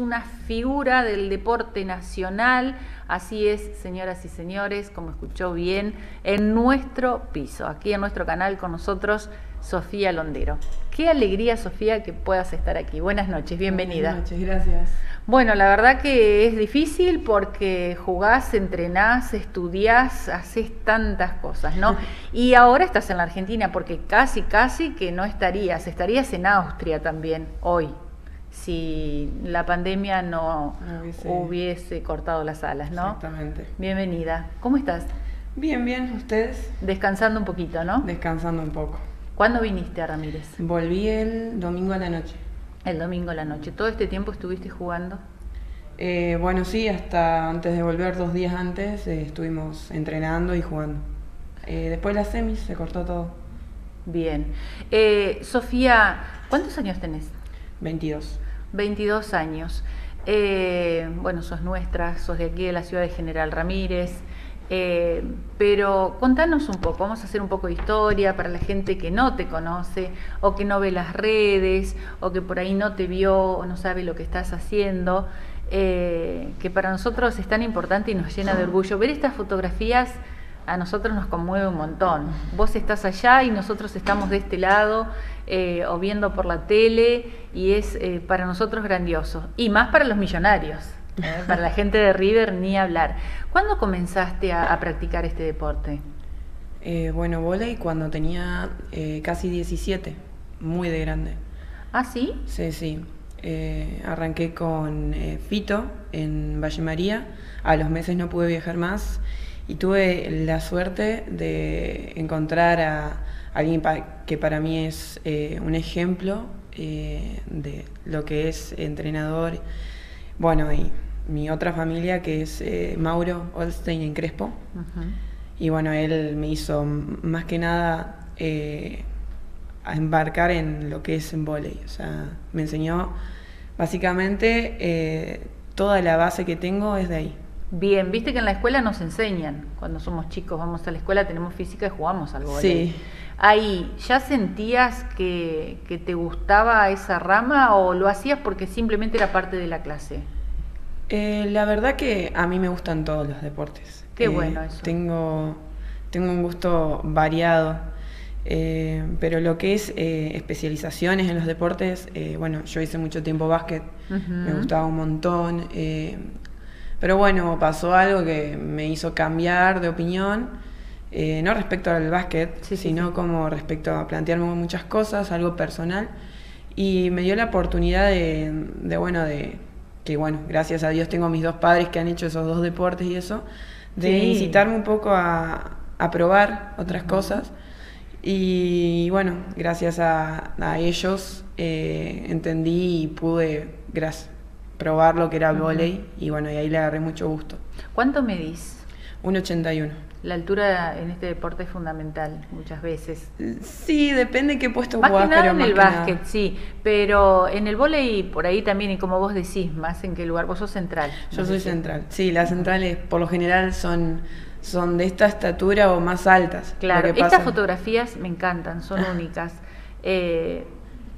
una figura del deporte nacional. Así es, señoras y señores, como escuchó bien, en nuestro piso, aquí en nuestro canal con nosotros, Sofía Londero. Qué alegría, Sofía, que puedas estar aquí. Buenas noches, bienvenida. Buenas noches, gracias. Bueno, la verdad que es difícil porque jugás, entrenás, estudiás, haces tantas cosas, ¿no? Y ahora estás en la Argentina porque casi que no estarías. Estarías en Austria también hoy, si la pandemia no hubiese cortado las alas, ¿no? Exactamente. Bienvenida. ¿Cómo estás? Bien, bien. ¿Ustedes? Descansando un poquito, ¿no? Descansando un poco. ¿Cuándo viniste a Ramírez? Volví el domingo a la noche. El domingo a la noche. ¿Todo este tiempo estuviste jugando? Bueno, sí, hasta antes de volver, 2 días antes, estuvimos entrenando y jugando. Después de las semis se cortó todo. Bien. Sofía, ¿cuántos años tenés? 22. 22 años. Bueno, sos nuestra, sos de aquí de la ciudad de General Ramírez. Pero contanos un poco, vamos a hacer un poco de historia para la gente que no te conoce o que no ve las redes o que por ahí no te vio o no sabe lo que estás haciendo, que para nosotros es tan importante y nos llena de orgullo. Ver estas fotografías a nosotros nos conmueve un montón. Vos estás allá y nosotros estamos de este lado o viendo por la tele y es para nosotros grandioso y más para los millonarios. Para la gente de River ni hablar. ¿Cuándo comenzaste a practicar este deporte? Bueno, volei cuando tenía casi 17, muy de grande. ¿Ah, sí? Sí, sí. Arranqué con Fito en Valle María. A los meses no pude viajar más y tuve la suerte de encontrar a alguien que para mí es un ejemplo de lo que es entrenador. Bueno, y mi otra familia que es Mauro Olstein en Crespo. Y bueno, él me hizo más que nada a embarcar en lo que es en vóley. O sea, me enseñó básicamente toda la base que tengo es de ahí. Bien, viste que en la escuela nos enseñan. Cuando somos chicos vamos a la escuela, tenemos física y jugamos al vóley. Sí. Ahí, ¿ya sentías que te gustaba esa rama o lo hacías porque simplemente era parte de la clase? La verdad que a mí me gustan todos los deportes. Qué bueno eso. Tengo un gusto variado, pero lo que es especializaciones en los deportes, bueno, yo hice mucho tiempo básquet, me gustaba un montón, pero bueno, pasó algo que me hizo cambiar de opinión. No respecto al básquet, sino como respecto a plantearme muchas cosas, algo personal, y me dio la oportunidad de, gracias a Dios tengo a mis 2 padres que han hecho esos 2 deportes y eso, de incitarme un poco a probar otras cosas, y bueno, gracias a ellos entendí y pude probar lo que era el vóley, y bueno, y ahí le agarré mucho gusto. ¿Cuánto medís? 1,81. La altura en este deporte es fundamental muchas veces. Sí, depende de qué puesto jugás. Más que nada en el básquet, sí. Pero en el vóley, por ahí también, y como vos decís, más en qué lugar. Vos sos central. Yo soy central. Sí, las centrales por lo general son de esta estatura o más altas. Claro, estas fotografías me encantan, son únicas.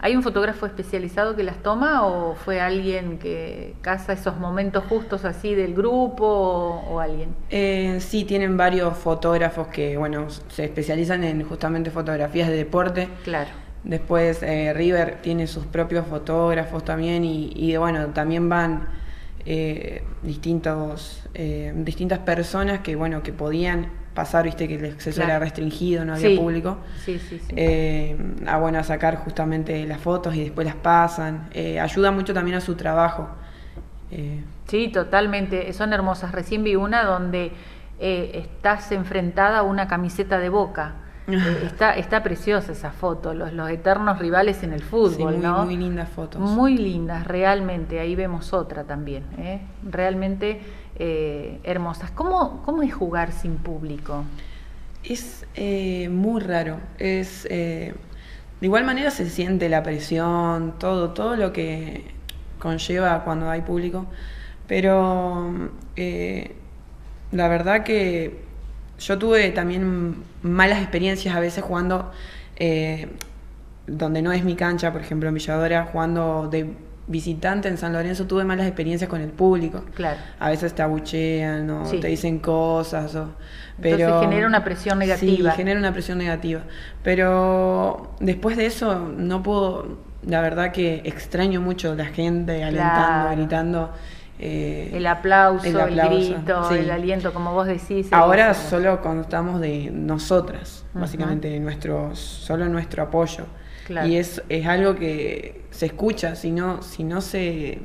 ¿Hay un fotógrafo especializado que las toma o fue alguien que caza esos momentos justos así del grupo o alguien? Sí, tienen varios fotógrafos que, bueno, se especializan en justamente fotografías de deporte. Claro. Después River tiene sus propios fotógrafos también y bueno, también van distintas personas que, bueno, que podían pasar, viste que el acceso era restringido, no había público, a sacar justamente las fotos y después las pasan, ayuda mucho también a su trabajo. Sí, totalmente, son hermosas. Recién vi una donde estás enfrentada a una camiseta de Boca. Está preciosa esa foto, los eternos rivales en el fútbol, sí, muy lindas fotos. Muy lindas, realmente, ahí vemos otra también, realmente hermosas. ¿Cómo es jugar sin público? Es muy raro, de igual manera se siente la presión, todo lo que conlleva cuando hay público, pero la verdad que yo tuve también malas experiencias a veces jugando donde no es mi cancha, por ejemplo en Villa Dora, jugando de visitante en San Lorenzo tuve malas experiencias con el público. Claro. A veces te abuchean o sí, te dicen cosas. O, pero, entonces genera una presión negativa. Sí, genera una presión negativa. Pero después de eso no puedo, la verdad que extraño mucho la gente alentando, gritando. El aplauso, el grito, sí, el aliento, como vos decís. Ahora solo contamos de nosotras, básicamente, de nuestro apoyo. Claro. Y es algo que se escucha, si no se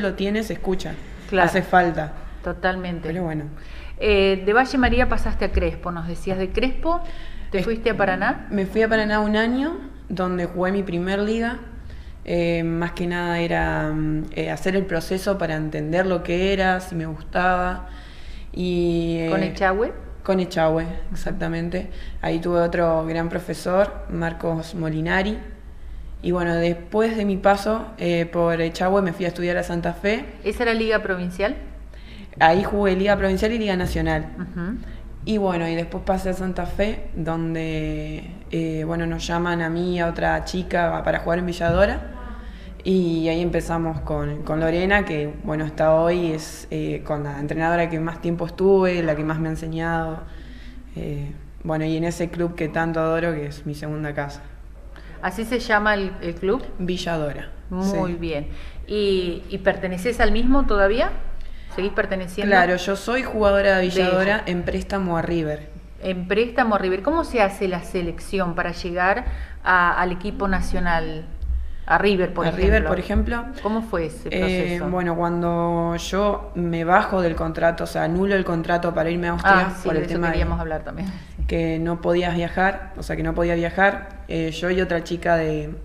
lo tiene, se escucha. Claro. Hace falta. Totalmente. Pero bueno. De Valle María pasaste a Crespo, nos decías de Crespo. ¿Te fuiste a Paraná? Me fui a Paraná un año, donde jugué mi primer liga. Más que nada era hacer el proceso para entender lo que era, si me gustaba. Y, ¿con Echagüe? Con Echagüe, exactamente. Ahí tuve otro gran profesor, Marcos Molinari. Y bueno, después de mi paso por Echagüe me fui a estudiar a Santa Fe. ¿Esa era Liga Provincial? Ahí jugué Liga Provincial y Liga Nacional. Y bueno, y después pasé a Santa Fe, donde bueno, nos llaman a mí y a otra chica para jugar en Villa Dora. Y ahí empezamos con Lorena, que bueno, hasta hoy es con la entrenadora que más tiempo estuve, la que más me ha enseñado. Bueno, y en ese club que tanto adoro, que es mi segunda casa. ¿Así se llama el club? Villa Dora. Muy bien. ¿Y perteneces al mismo todavía? ¿Seguís perteneciendo? Claro, yo soy jugadora de Villa Dora en préstamo a River. En préstamo a River. ¿Cómo se hace la selección para llegar al equipo nacional? A River, por ejemplo. ¿Cómo fue ese proceso? Bueno, cuando yo me bajo del contrato, o sea, anulo el contrato para irme a Austria, sí, por el tema queríamos hablar también. Que no podías viajar, o sea, que no podía viajar. Yo y otra chica de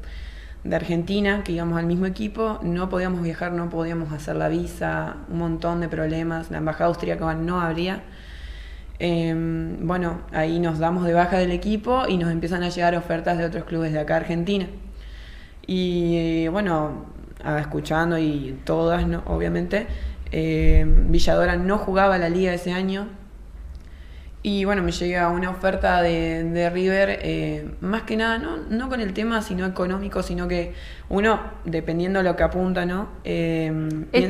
Argentina, que íbamos al mismo equipo, no podíamos viajar, no podíamos hacer la visa, un montón de problemas. La embajada austríaca no abría. Bueno, ahí nos damos de baja del equipo y nos empiezan a llegar ofertas de otros clubes de acá, Argentina. Y bueno, escuchando y todas, ¿no? Obviamente, Villa Dora no jugaba la liga ese año. Y bueno, me llega una oferta de River, más que nada, no con el tema sino económico, sino que uno, dependiendo de lo que apunta, ¿no? Este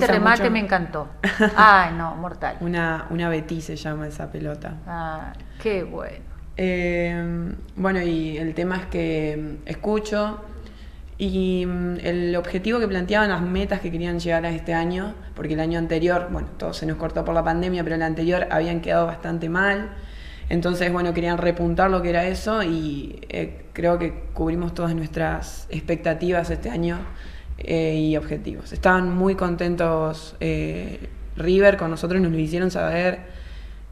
remate mucho... me encantó. Ay, no, mortal. Una Betty se llama esa pelota. Ah, qué bueno. Bueno, y el tema es que escucho... Y el objetivo que planteaban, las metas que querían llegar a este año, porque el año anterior, bueno, todo se nos cortó por la pandemia, pero el anterior habían quedado bastante mal. Entonces, bueno, querían repuntar lo que era eso y creo que cubrimos todas nuestras expectativas este año y objetivos. Estaban muy contentos River con nosotros, nos lo hicieron saber.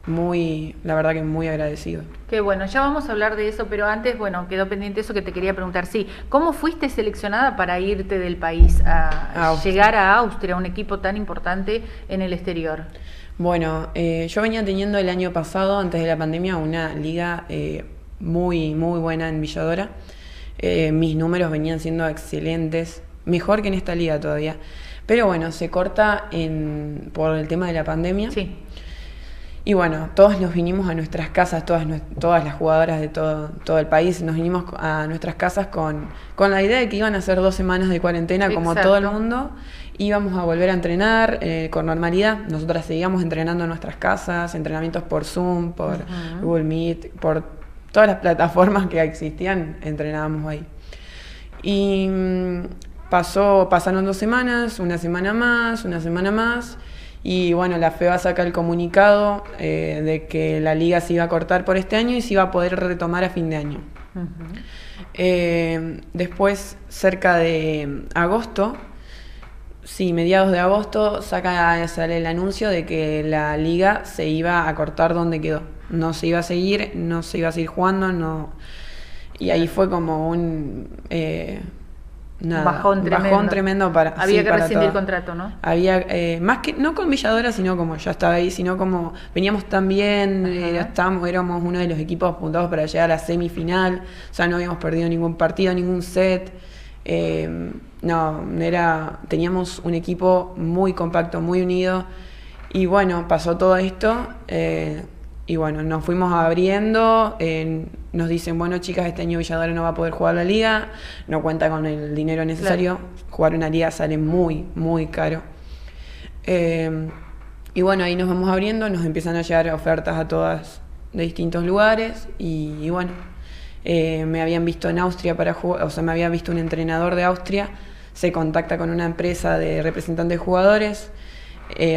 Muy, la verdad que muy agradecido. Qué bueno, ya vamos a hablar de eso, pero antes, bueno, quedó pendiente eso que te quería preguntar. Sí, ¿cómo fuiste seleccionada para irte del país, a llegar a Austria, un equipo tan importante en el exterior? Bueno, yo venía teniendo el año pasado, antes de la pandemia, una liga muy, muy buena en Villa Dora. Mis números venían siendo excelentes, mejor que en esta liga todavía. Pero bueno, se corta por el tema de la pandemia. Sí. Y bueno, todos nos vinimos a nuestras casas, todas las jugadoras de todo el país, nos vinimos a nuestras casas con la idea de que iban a ser 2 semanas de cuarentena. Exacto. Como todo el mundo, íbamos a volver a entrenar con normalidad. Nosotras seguíamos entrenando en nuestras casas, entrenamientos por Zoom, por Google Meet, por todas las plataformas que existían, entrenábamos ahí. Y pasaron 2 semanas, una semana más. Y bueno, la FEBA saca el comunicado de que la liga se iba a cortar por este año y se iba a poder retomar a fin de año. Después, cerca de agosto, mediados de agosto, sale el anuncio de que la liga se iba a cortar donde quedó. No se iba a seguir, no se iba a seguir jugando. Y ahí fue como un bajón tremendo para... Había que rescindir el contrato, ¿no? Había, más que, no con Villa Dora, sino como ya estaba ahí, sino como veníamos tan bien, éramos uno de los equipos apuntados para llegar a la semifinal, o sea, no habíamos perdido ningún partido, ningún set, teníamos un equipo muy compacto, muy unido, y bueno, pasó todo esto, Y bueno, nos fuimos abriendo, nos dicen, bueno chicas, este año Villa Dora no va a poder jugar la liga, no cuenta con el dinero necesario, claro. Jugar una liga sale muy, muy caro. Y bueno, ahí nos vamos abriendo, nos empiezan a llegar ofertas a todas de distintos lugares y bueno, me habían visto en Austria para jugar, o sea, me había visto un entrenador de Austria, se contacta con una empresa de representantes de jugadores,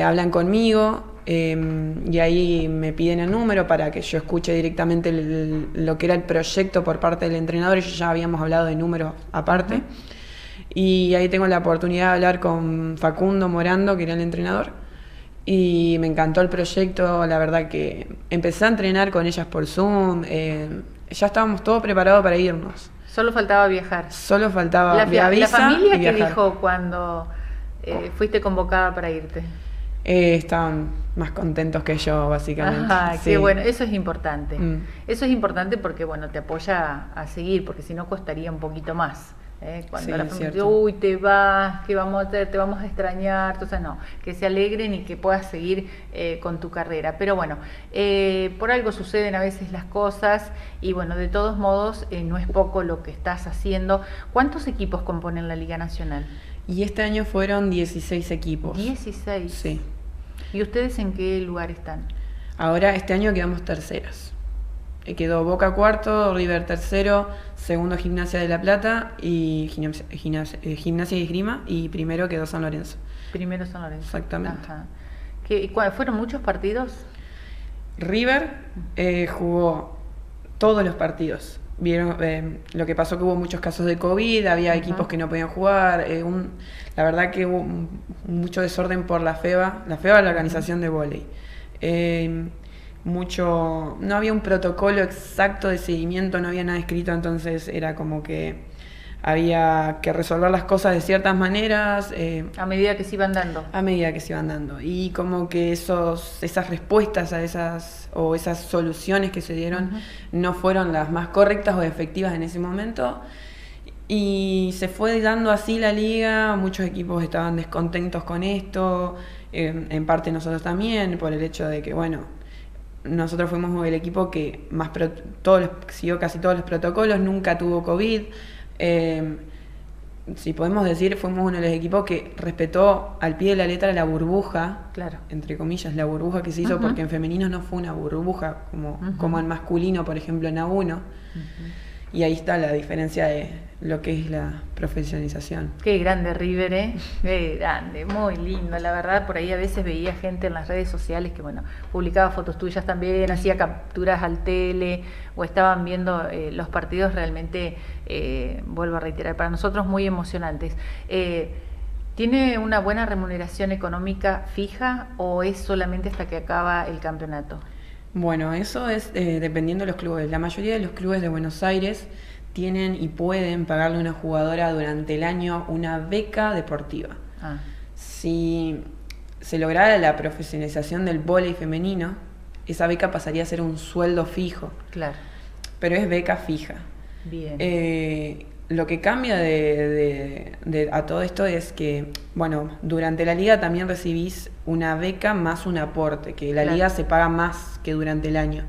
hablan conmigo. Y ahí me piden el número para que yo escuche directamente lo que era el proyecto por parte del entrenador. Ya habíamos hablado de números aparte. Y ahí tengo la oportunidad de hablar con Facundo Morando, que era el entrenador. Y me encantó el proyecto. La verdad que empecé a entrenar con ellas por Zoom. Ya estábamos todos preparados para irnos. Solo faltaba viajar. Solo faltaba la visa. ¿La familia que dijo cuando fuiste convocada para irte? Estaban más contentos que yo, básicamente. Ajá, sí. Qué bueno, eso es importante. Eso es importante porque, bueno, te apoya a seguir, porque si no costaría un poquito más. Cuando sí, la familia dice, uy, te vas, ¿qué vamos a hacer? Te vamos a extrañar. Entonces, no, que se alegren y que puedas seguir con tu carrera. Pero bueno, por algo suceden a veces las cosas y, bueno, de todos modos, no es poco lo que estás haciendo. ¿Cuántos equipos componen la Liga Nacional? Y este año fueron 16 equipos. ¿16? Sí. ¿Y ustedes en qué lugar están? Ahora, este año quedamos terceras. Quedó Boca cuarto, River tercero, segundo Gimnasia de La Plata y Gimnasia y Esgrima, y primero quedó San Lorenzo. Primero San Lorenzo. Exactamente. Ajá. ¿Fueron muchos partidos? River jugó todos los partidos. Vieron lo que pasó, que hubo muchos casos de COVID, había equipos que no podían jugar, la verdad que hubo mucho desorden por la FEBA, la organización de vóley. No había un protocolo exacto de seguimiento, no había nada escrito, entonces era como que había que resolver las cosas de ciertas maneras. A medida que se iban dando. A medida que se iban dando. Y como que esas respuestas a esas soluciones que se dieron no fueron las más correctas o efectivas en ese momento. Y se fue dando así la liga, muchos equipos estaban descontentos con esto, en parte nosotros también, por el hecho de que, bueno, nosotros fuimos el equipo que más siguió casi todos los protocolos, nunca tuvo COVID. Si podemos decir, fuimos uno de los equipos que respetó al pie de la letra la burbuja, claro, entre comillas, la burbuja que se hizo, porque en femeninos no fue una burbuja como en masculino, por ejemplo, en A1. Y ahí está la diferencia de lo que es la profesionalización. Qué grande River, ¿eh? Qué grande, muy lindo, la verdad. Por ahí a veces veía gente en las redes sociales que, bueno, publicaba fotos tuyas también, hacía capturas al tele, o estaban viendo los partidos realmente, vuelvo a reiterar, para nosotros muy emocionantes. ¿Tiene una buena remuneración económica fija o es solamente hasta que acaba el campeonato? Bueno, eso es dependiendo de los clubes. La mayoría de los clubes de Buenos Aires tienen y pueden pagarle a una jugadora durante el año una beca deportiva. Si se lograra la profesionalización del vóley femenino, esa beca pasaría a ser un sueldo fijo. Claro. Pero es beca fija. Bien. Lo que cambia a todo esto es que, bueno, durante la liga también recibís una beca más un aporte, que la liga se paga más que durante el año.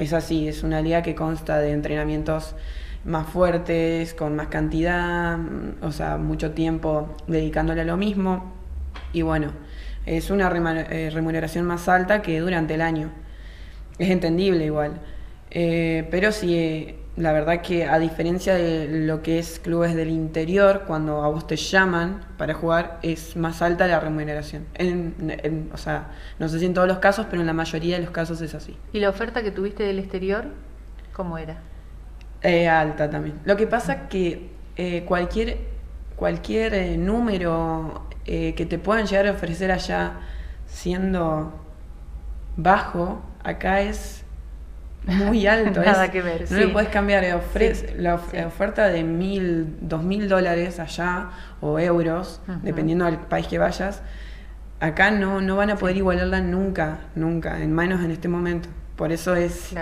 Es así, es una liga que consta de entrenamientos más fuertes, con más cantidad, o sea, mucho tiempo dedicándole a lo mismo. Y bueno, es una remuneración más alta que durante el año. Es entendible igual. Pero si... la verdad que a diferencia de lo que es clubes del interior, cuando a vos te llaman para jugar es más alta la remuneración. O sea, no sé si en todos los casos, pero en la mayoría de los casos es así. ¿Y la oferta que tuviste del exterior, cómo era? Alta también. Lo que pasa que cualquier número que te puedan llegar a ofrecer allá siendo bajo, acá es... muy alto. Nada que ver. No lo puedes cambiar. La oferta de $1.000, $2.000 allá o euros, dependiendo del país que vayas, acá no van a poder igualarla nunca, nunca, en este momento. Por eso es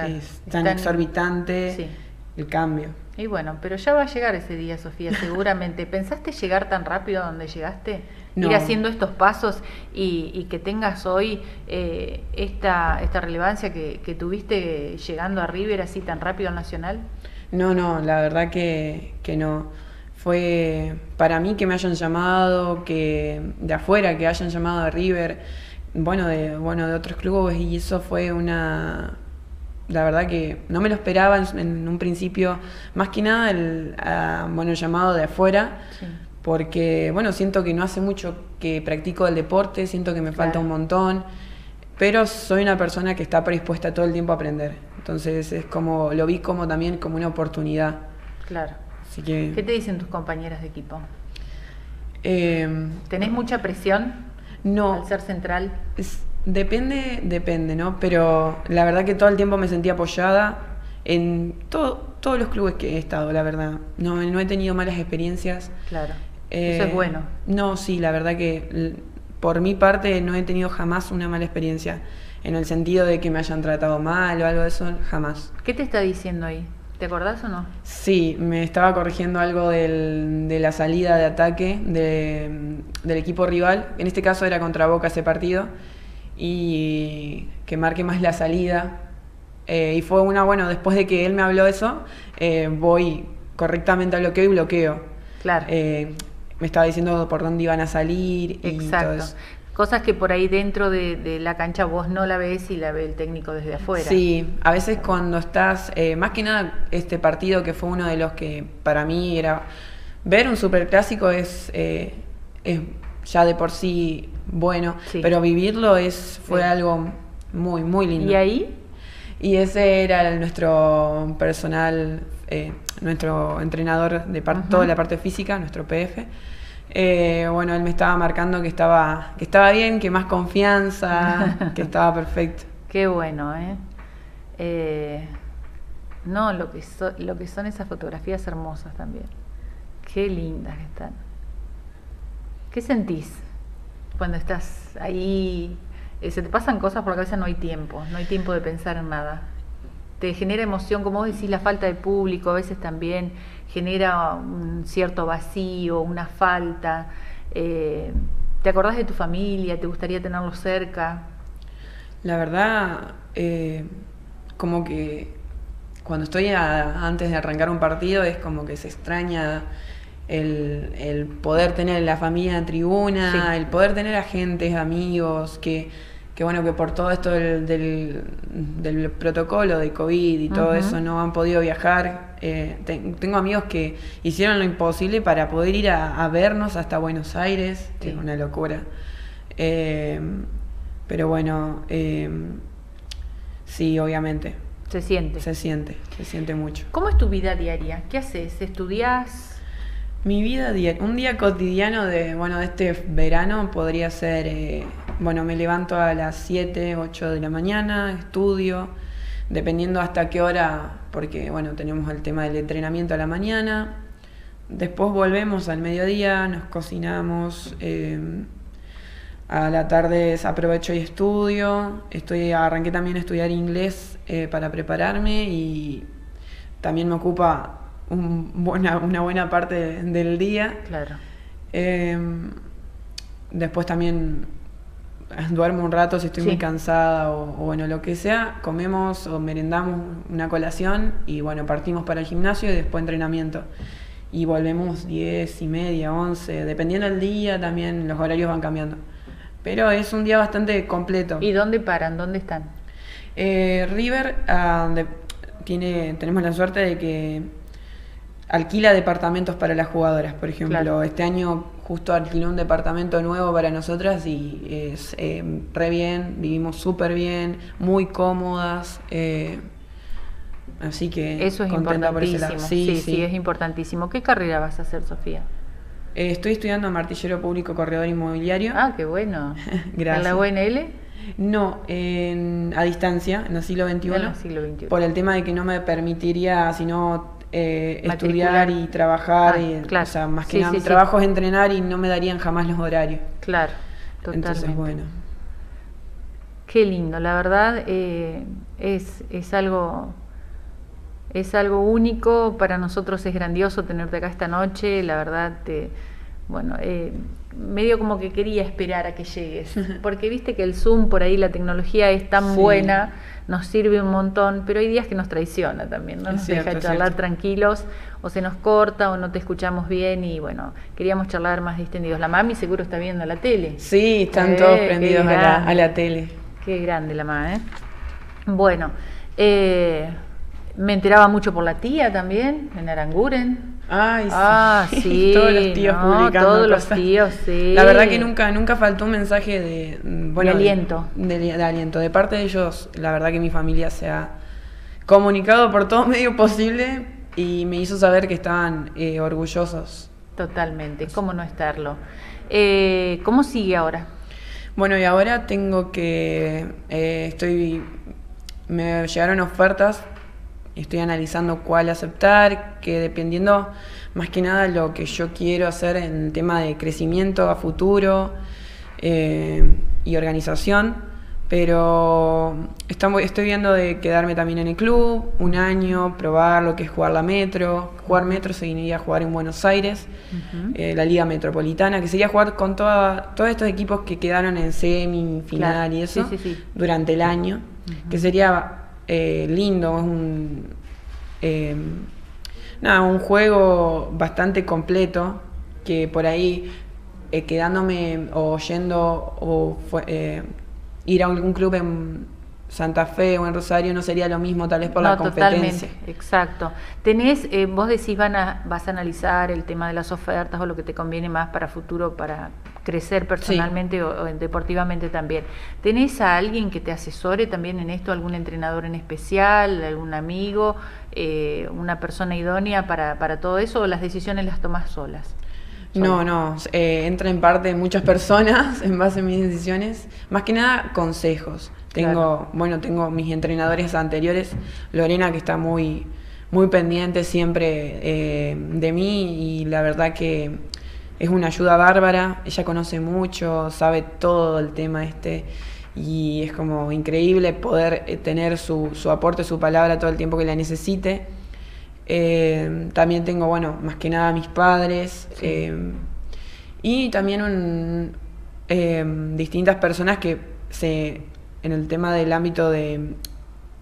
tan exorbitante el cambio. Y bueno, pero ya va a llegar ese día, Sofía, seguramente. ¿Pensaste llegar tan rápido a donde llegaste? No. Ir haciendo estos pasos y que tengas hoy esta relevancia que tuviste llegando a River así tan rápido al Nacional. No, no, la verdad que no. Fue para mí que me hayan llamado, que de afuera, que hayan llamado a River, bueno, de otros clubes, y eso fue una... La verdad que no me lo esperaba en un principio, más que nada el llamado de afuera, sí. Porque bueno, siento que no hace mucho que practico el deporte, siento que me falta un montón, pero soy una persona que está predispuesta todo el tiempo a aprender, entonces es como lo vi como también como una oportunidad. Claro. Así que, ¿qué te dicen tus compañeras de equipo? ¿Tenés mucha presión? No. ¿Al ser central? Depende, ¿no? Pero la verdad que todo el tiempo me sentí apoyada en todos los clubes que he estado, la verdad. No he tenido malas experiencias. Claro. Eso es bueno. No, sí, la verdad que por mi parte no he tenido jamás una mala experiencia. En el sentido de que me hayan tratado mal o algo de eso, jamás. ¿Qué te está diciendo ahí? ¿Te acordás o no? Sí, me estaba corrigiendo algo de la salida de ataque del equipo rival. En este caso era contra Boca ese partido. Y que marque más la salida, y fue una, bueno, después de que él me habló eso, voy correctamente a bloqueo y bloqueo. Claro. Me estaba diciendo por dónde iban a salir. Exacto. Y todo eso. Cosas que por ahí dentro de la cancha vos no la ves y la ve el técnico desde afuera. Sí, a veces cuando estás, más que nada este partido que fue uno de los que para mí era, ver un superclásico es ya de por sí bueno, sí. Pero vivirlo fue algo muy, muy lindo. ¿Y ahí? Y ese era nuestro personal, nuestro entrenador de toda la parte física, nuestro PF. Bueno, él me estaba marcando que estaba bien, que más confianza, que estaba perfecto. Qué bueno, ¿eh? No, lo que son esas fotografías hermosas también. Qué lindas que están. ¿Qué sentís cuando estás ahí? Se te pasan cosas por la cabeza, no hay tiempo de pensar en nada. Te genera emoción, como vos decís, la falta de público a veces también genera un cierto vacío, una falta. ¿Te acordás de tu familia? ¿Te gustaría tenerlos cerca? La verdad, como que cuando estoy antes de arrancar un partido es como que se extraña... El poder tener la familia en tribuna, sí. El poder tener agentes, amigos, que bueno, que por todo esto del protocolo de COVID y todo eso no han podido viajar. Tengo amigos que hicieron lo imposible para poder ir a vernos hasta Buenos Aires, sí. Es una locura. Pero bueno, sí, obviamente. Se siente mucho. ¿Cómo es tu vida diaria? ¿Qué haces? ¿Estudias? Mi vida diaria, un día cotidiano de este verano podría ser, me levanto a las 7, 8 de la mañana, estudio, dependiendo hasta qué hora, porque tenemos el tema del entrenamiento a la mañana, después volvemos al mediodía, nos cocinamos, a la tarde aprovecho y estudio, arranqué también a estudiar inglés para prepararme y también me ocupa... una buena parte del día. Claro. Después también duermo un rato si estoy muy cansada o lo que sea. Comemos o merendamos una colación y partimos para el gimnasio y después entrenamiento. Y volvemos 10:30, 11, dependiendo del día también los horarios van cambiando. Pero es un día bastante completo. ¿Y dónde paran? ¿Dónde están? River tenemos la suerte de que alquila departamentos para las jugadoras, por ejemplo. Claro. Este año justo alquiló un departamento nuevo para nosotras y es re bien, vivimos súper bien, muy cómodas. Así que eso es importantísimo. Sí, es importantísimo. ¿Qué carrera vas a hacer, Sofía? Estoy estudiando martillero público, corredor inmobiliario. Ah, qué bueno. Gracias. ¿En la UNL? No, a distancia, en el siglo XXI. Por el tema de que no me permitiría, sino... estudiar y trabajar, claro. O sea, más que nada mi trabajo es entrenar y no me darían jamás los horarios. Claro, totalmente. Entonces, qué lindo, la verdad es algo Es algo único, para nosotros es grandioso tenerte acá esta noche, la verdad, medio como que quería esperar a que llegues, porque viste que el Zoom por ahí, la tecnología es tan buena, nos sirve un montón, pero hay días que nos traiciona también, no nos deja charlar tranquilos, o se nos corta o no te escuchamos bien, y bueno, queríamos charlar más distendidos. La mami seguro está viendo la tele. Sí, están todos prendidos a la tele. Qué grande la mami, ¿eh? Bueno, me enteraba mucho por la tía también, en Aranguren. Ay, sí. Ah, sí. Todos los tíos publicando todos cosas. Los tíos, sí. La verdad que nunca faltó un mensaje de... Bueno, de aliento. De aliento. De parte de ellos, la verdad que mi familia se ha comunicado por todo medio posible y me hizo saber que estaban orgullosos. Totalmente, cómo no estarlo. ¿Cómo sigue ahora? Bueno, y ahora tengo que... me llegaron ofertas. Estoy analizando cuál aceptar, que dependiendo más que nada lo que yo quiero hacer en el tema de crecimiento a futuro y organización, pero estoy viendo de quedarme también en el club un año, probar lo que es jugar la Metro, seguiría a jugar en Buenos Aires, la Liga Metropolitana, que sería jugar con todos estos equipos que quedaron en semi, final y eso, durante el año, que sería... lindo, es un juego bastante completo que por ahí quedándome o yendo o ir a algún club en Santa Fe o en Rosario no sería lo mismo tal vez por la competencia. Totalmente, exacto. Tenés, vos decís vas a analizar el tema de las ofertas o lo que te conviene más para futuro, para crecer personalmente o deportivamente también. ¿Tenés a alguien que te asesore también en esto? ¿Algún entrenador en especial? ¿Algún amigo? ¿Una persona idónea para todo eso? ¿O las decisiones las tomás solas? No. Entra en parte muchas personas en base a mis decisiones. Más que nada, consejos. Tengo mis entrenadores anteriores. Lorena, que está muy, muy pendiente siempre de mí, y la verdad que es una ayuda bárbara, ella conoce mucho, sabe todo el tema y es como increíble poder tener su aporte, su palabra todo el tiempo que la necesite. También tengo, más que nada a mis padres y también distintas personas que en el tema del ámbito de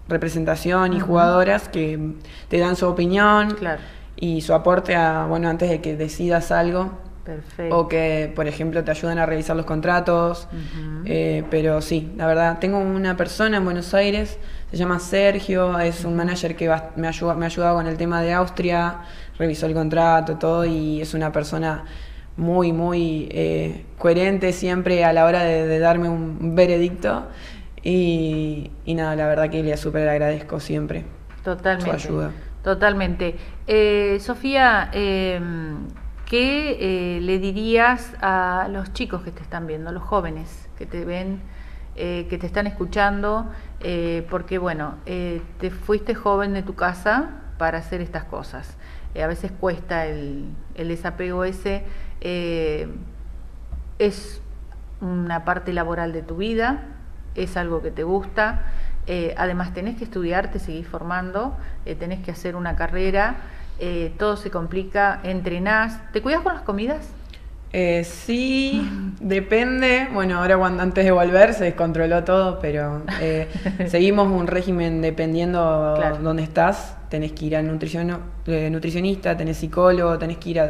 representación y jugadoras que te dan su opinión y su aporte antes de que decidas algo. Perfecto. O que, por ejemplo, te ayudan a revisar los contratos. Pero sí, la verdad, tengo una persona en Buenos Aires, se llama Sergio, es un manager que me ha ayudado con el tema de Austria, revisó el contrato, todo, y es una persona muy, muy coherente siempre a la hora de darme un veredicto. Y nada, la verdad que le súper agradezco siempre su ayuda. Totalmente. Sofía... ¿Qué le dirías a los chicos que te están viendo, a los jóvenes que te ven, que te están escuchando? Porque te fuiste joven de tu casa para hacer estas cosas. A veces cuesta el desapego ese. Es una parte laboral de tu vida, es algo que te gusta. Además tenés que estudiar, te seguís formando, tenés que hacer una carrera. Todo se complica, entrenás, ¿te cuidas con las comidas? Sí, depende, ahora antes de volver se descontroló todo, pero seguimos un régimen dependiendo dónde estás, tenés que ir a nutricionista, tenés psicólogo, tenés que ir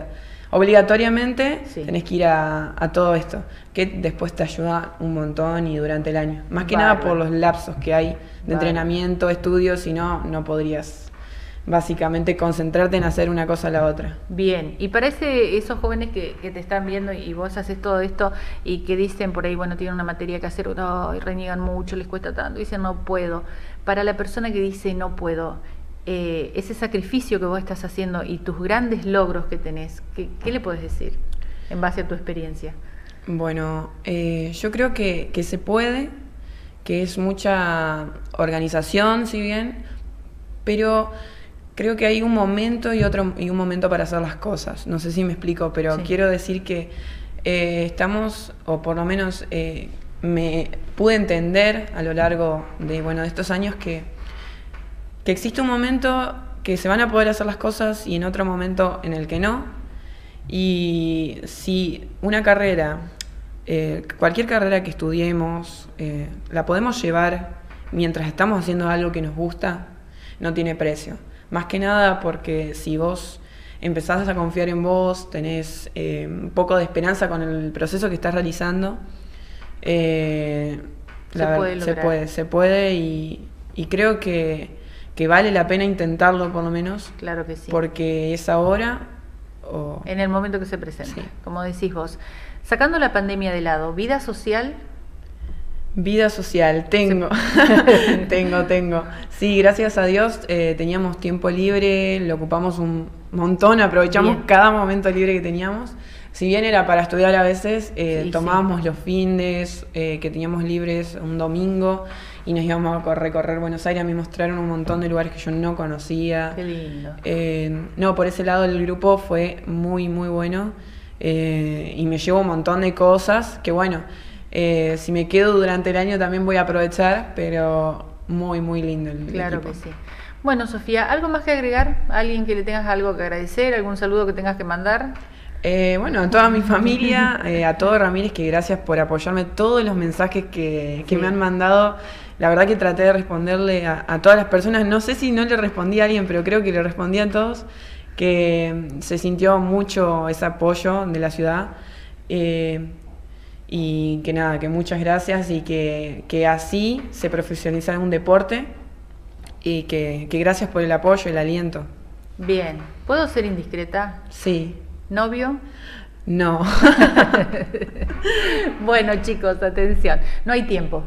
obligatoriamente tenés que ir a todo esto, que después te ayuda un montón y durante el año, más que nada por los lapsos que hay de entrenamiento, estudios, si no, no podrías... Básicamente concentrarte en hacer una cosa a la otra. Bien, y para esos jóvenes que te están viendo y vos haces todo esto y que dicen por ahí, tienen una materia que hacer, y reniegan mucho, les cuesta tanto, dicen no puedo. Para la persona que dice no puedo, ese sacrificio que vos estás haciendo y tus grandes logros que tenés, ¿qué le podés decir en base a tu experiencia? Yo creo que se puede, que es mucha organización, si bien, pero... Creo que hay un momento y un momento para hacer las cosas. No sé si me explico, pero quiero decir que estamos, o por lo menos me pude entender a lo largo de estos años que existe un momento que se van a poder hacer las cosas y en otro momento en el que no. Y si una carrera, cualquier carrera que estudiemos, la podemos llevar mientras estamos haciendo algo que nos gusta, no tiene precio. Más que nada porque si vos empezás a confiar en vos, tenés un poco de esperanza con el proceso que estás realizando, se puede y creo que vale la pena intentarlo, por lo menos. Claro que sí. Porque es ahora o... en el momento que se presenta, sí. Como decís vos. Sacando la pandemia de lado, ¿vida social? Vida social, tengo. Sí. tengo. Sí, gracias a Dios teníamos tiempo libre, lo ocupamos un montón, aprovechamos cada momento libre que teníamos. Si bien era para estudiar a veces, tomábamos los fines que teníamos libres un domingo y nos íbamos a recorrer Buenos Aires. Me mostraron un montón de lugares que yo no conocía. Qué lindo. No, por ese lado el grupo fue muy, muy bueno y me llevo un montón de cosas que, bueno, si me quedo durante el año también voy a aprovechar, pero muy, muy lindo el equipo. Que sí. Bueno, Sofía, ¿algo más que agregar? ¿Alguien que le tengas algo que agradecer? ¿Algún saludo que tengas que mandar? Bueno, a toda mi familia, a todo Ramírez, que gracias por apoyarme. Todos los mensajes que me han mandado, la verdad que traté de responderle a todas las personas. No sé si no le respondí a alguien, pero creo que le respondí a todos, que se sintió mucho ese apoyo de la ciudad. Y que nada, que muchas gracias y que así se profesionaliza un deporte y que gracias por el apoyo, el aliento. Bien, ¿puedo ser indiscreta? Sí. ¿Novio? No. Bueno, chicos, atención. No hay tiempo,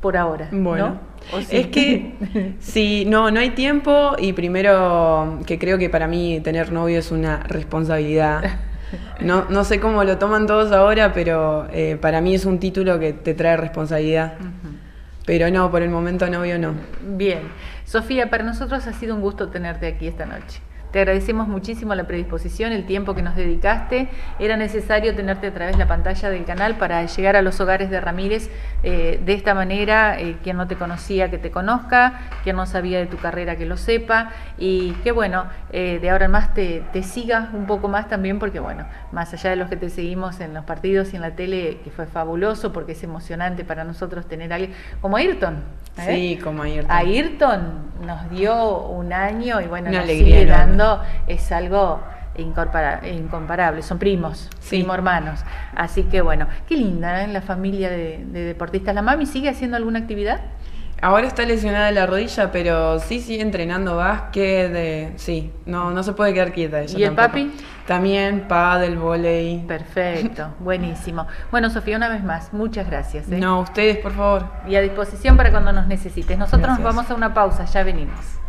por ahora. Bueno, ¿no? ¿O sí? Es que sí, no hay tiempo y primero que creo que para mí tener novio es una responsabilidad. No sé cómo lo toman todos ahora, pero para mí es un título que te trae responsabilidad. Uh-huh. Pero no, por el momento novio no. Bien. Sofía, para nosotros ha sido un gusto tenerte aquí esta noche. Te agradecemos muchísimo la predisposición, el tiempo que nos dedicaste. Era necesario tenerte a través de la pantalla del canal para llegar a los hogares de Ramírez de esta manera. Quien no te conocía, que te conozca. Quien no sabía de tu carrera, que lo sepa. Y que bueno, de ahora en más te sigas un poco más también, porque bueno, más allá de los que te seguimos en los partidos y en la tele, que fue fabuloso, porque es emocionante para nosotros tener a alguien como Ayrton. Sí, como Ayrton. Ayrton nos dio un año y bueno, una nos alegría sigue dando. Es algo incomparable, son primos, primo hermanos. Así que bueno, qué linda, ¿eh? La familia de deportistas. ¿La mami sigue haciendo alguna actividad? Ahora está lesionada de la rodilla, pero sí sigue entrenando básquet, no se puede quedar quieta ella. ¿Y el papi? También pádel, vóley. Perfecto, buenísimo. Bueno, Sofía, una vez más, muchas gracias. No, ustedes, por favor. Y a disposición para cuando nos necesites. Nosotros nos vamos a una pausa, ya venimos.